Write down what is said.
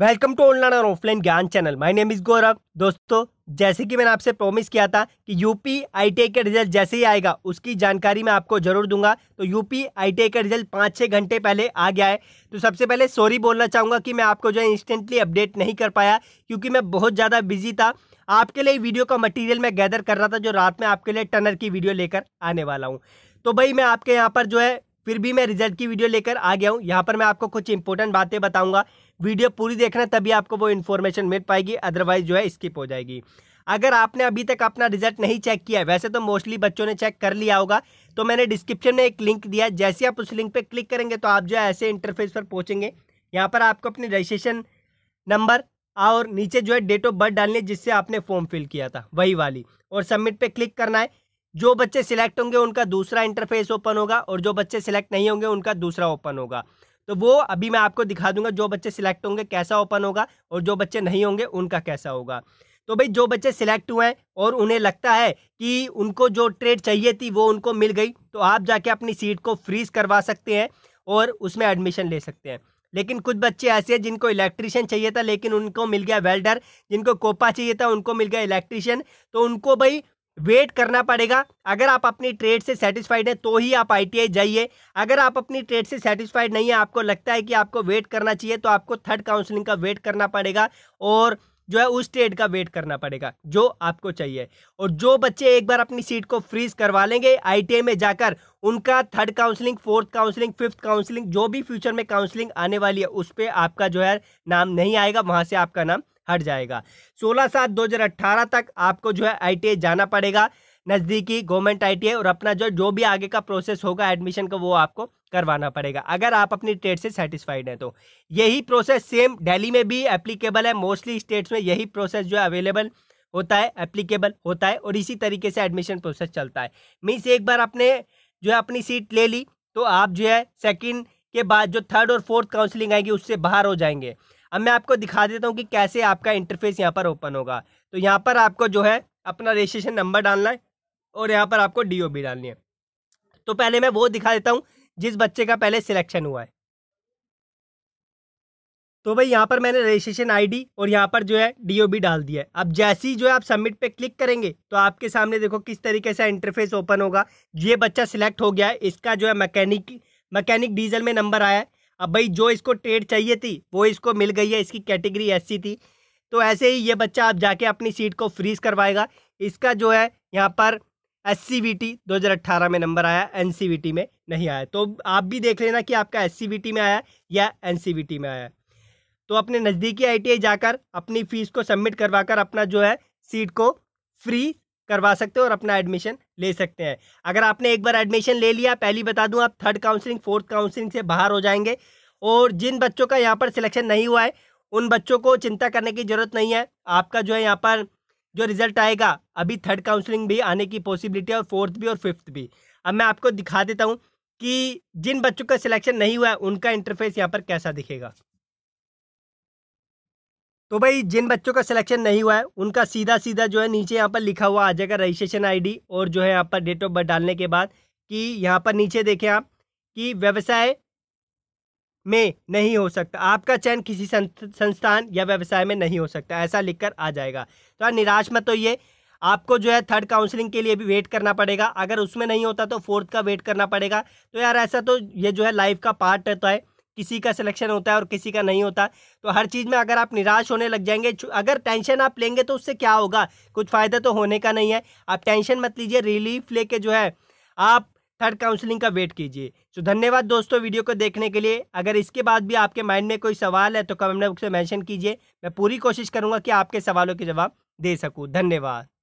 Welcome to online और offline ज्ञान channel. My name is Gaurav. दोस्तों, जैसे कि मैंने आपसे प्रॉमिस किया था कि यूपी आईटीआई का रिजल्ट जैसे ही आएगा उसकी जानकारी मैं आपको जरूर दूंगा। तो यूपी आईटीआई का रिजल्ट 5-6 घंटे पहले आ गया है। तो सबसे पहले सॉरी बोलना चाहूँगा कि मैं आपको जो है इंस्टेंटली अपडेट नहीं कर पाया, क्योंकि मैं बहुत ज़्यादा बिजी था। आपके लिए वीडियो का मटीरियल मैं गैदर कर रहा था, जो रात में आपके लिए टनर की वीडियो लेकर आने वाला हूँ। तो भाई मैं आपके यहाँ पर जो है फिर भी मैं रिजल्ट की वीडियो लेकर आ गया हूँ। यहाँ पर मैं आपको कुछ इंपॉर्टेंट बातें बताऊँगा। वीडियो पूरी देखना, तभी आपको वो इन्फॉर्मेशन मिल पाएगी, अदरवाइज जो है स्किप हो जाएगी। अगर आपने अभी तक अपना रिजल्ट नहीं चेक किया, वैसे तो मोस्टली बच्चों ने चेक कर लिया होगा, तो मैंने डिस्क्रिप्शन में एक लिंक दिया है। जैसे आप उस लिंक पर क्लिक करेंगे तो आप जो है ऐसे इंटरफेस पर पहुँचेंगे। यहाँ पर आपको अपनी रजिस्ट्रेशन नंबर और नीचे जो है डेट ऑफ बर्थ डालनी है जिससे आपने फॉर्म फिल किया था, वही वाली, और सबमिट पर क्लिक करना है। जो बच्चे सिलेक्ट होंगे उनका दूसरा इंटरफेस ओपन होगा, और जो बच्चे सिलेक्ट नहीं होंगे उनका दूसरा ओपन होगा। तो वो अभी मैं आपको दिखा दूंगा, जो बच्चे सिलेक्ट होंगे कैसा ओपन होगा और जो बच्चे नहीं होंगे उनका कैसा होगा। तो भाई जो बच्चे सिलेक्ट हुए हैं और उन्हें लगता है कि उनको जो ट्रेड चाहिए थी वो उनको मिल गई, तो आप जाके अपनी सीट को फ्रीज करवा सकते हैं और उसमें एडमिशन ले सकते हैं। लेकिन कुछ बच्चे ऐसे हैं जिनको इलेक्ट्रीशियन चाहिए था लेकिन उनको मिल गया वेल्डर, जिनको कोपा चाहिए था उनको मिल गया इलेक्ट्रीशियन। तो उनको भाई वेट करना पड़ेगा। अगर आप अपनी ट्रेड से सेटिस्फाइड हैं तो ही आप आईटीआई जाइए। अगर आप अपनी ट्रेड से सेटिस्फाइड नहीं है, आपको लगता है कि आपको वेट करना चाहिए, तो आपको थर्ड काउंसलिंग का वेट करना पड़ेगा और जो है उस ट्रेड का वेट करना पड़ेगा जो आपको चाहिए। और जो बच्चे एक बार अपनी सीट को फ्रीज करवा लेंगे आईटीआई में जाकर, उनका third counselling, fourth counselling, fifth counselling, जो भी फ्यूचर में काउंसलिंग आने वाली है उस पर आपका जो है नाम नहीं आएगा, वहाँ से आपका नाम हट जाएगा। 16/7/2018 तक आपको जो है आईटीआई जाना पड़ेगा, नज़दीकी गवर्नमेंट आईटीआई, और अपना जो भी आगे का प्रोसेस होगा एडमिशन का वो आपको करवाना पड़ेगा अगर आप अपनी ट्रेड से सेटिस्फाइड हैं तो। यही प्रोसेस सेम दिल्ली में भी एप्लीकेबल है, मोस्टली स्टेट्स में यही प्रोसेस जो है अवेलेबल होता है, एप्लीकेबल होता है, और इसी तरीके से एडमिशन प्रोसेस चलता है। मीन्स एक बार आपने जो है अपनी सीट ले ली तो आप जो है सेकेंड के बाद जो थर्ड और फोर्थ काउंसलिंग आएगी उससे बाहर हो जाएंगे। अब मैं आपको दिखा देता हूँ कि कैसे आपका इंटरफेस यहाँ पर ओपन होगा। तो यहाँ पर आपको जो है अपना रजिस्ट्रेशन नंबर डालना है और यहाँ पर आपको डीओबी डालनी है। तो पहले मैं वो दिखा देता हूँ जिस बच्चे का पहले सिलेक्शन हुआ है। तो भाई यहाँ पर मैंने रजिस्ट्रेशन आईडी और यहाँ पर जो है डीओबी डाल दिया है। अब जैसे ही जो है आप सबमिट पे क्लिक करेंगे तो आपके सामने देखो किस तरीके से इंटरफेस ओपन होगा। ये बच्चा सिलेक्ट हो गया है, इसका जो है मकैनिक डीजल में नंबर आया है। अब भाई जो इसको ट्रेड चाहिए थी वो इसको मिल गई है, इसकी कैटेगरी एससी थी। तो ऐसे ही ये बच्चा आप जाके अपनी सीट को फ्रीज करवाएगा। इसका जो है यहाँ पर एससीबीटी 2018 में नंबर आया, एनसीबीटी में नहीं आया। तो आप भी देख लेना कि आपका एससीबीटी में आया या एनसीबीटी में आया। तो अपने नज़दीकी आईटीआई जाकर अपनी फ़ीस को सबमिट करवाकर अपना जो है सीट को फ्री करवा सकते हो और अपना एडमिशन ले सकते हैं। अगर आपने एक बार एडमिशन ले लिया, पहली बता दूं, आप थर्ड काउंसलिंग, फोर्थ काउंसलिंग से बाहर हो जाएंगे। और जिन बच्चों का यहाँ पर सिलेक्शन नहीं हुआ है उन बच्चों को चिंता करने की ज़रूरत नहीं है। आपका जो है यहाँ पर जो रिज़ल्ट आएगा, अभी थर्ड काउंसलिंग भी आने की पॉसिबिलिटी है, और फोर्थ भी और फिफ्थ भी। अब मैं आपको दिखा देता हूँ कि जिन बच्चों का सिलेक्शन नहीं हुआ है उनका इंटरफेस यहाँ पर कैसा दिखेगा। तो भाई जिन बच्चों का सिलेक्शन नहीं हुआ है उनका सीधा सीधा जो है नीचे यहाँ पर लिखा हुआ आ जाएगा रजिस्ट्रेशन आईडी और जो है यहाँ पर डेट ऑफ बर्थ डालने के बाद, कि यहाँ पर नीचे देखें आप कि व्यवसाय में नहीं हो सकता, आपका चयन किसी संस्थान या व्यवसाय में नहीं हो सकता, ऐसा लिखकर आ जाएगा। तो निराश मत होइए, आपको जो है थर्ड काउंसलिंग के लिए भी वेट करना पड़ेगा। अगर उसमें नहीं होता तो फोर्थ का वेट करना पड़ेगा। तो यार ऐसा तो ये जो है लाइफ का पार्ट रहता है, किसी का सिलेक्शन होता है और किसी का नहीं होता। तो हर चीज़ में अगर आप निराश होने लग जाएंगे, अगर टेंशन आप लेंगे तो उससे क्या होगा, कुछ फ़ायदा तो होने का नहीं है। आप टेंशन मत लीजिए, रिलीफ लेके जो है आप थर्ड काउंसलिंग का वेट कीजिए। तो धन्यवाद दोस्तों वीडियो को देखने के लिए। अगर इसके बाद भी आपके माइंड में कोई सवाल है तो कमेंट बॉक्स में मेंशन कीजिए, मैं पूरी कोशिश करूँगा कि आपके सवालों के जवाब दे सकूँ। धन्यवाद।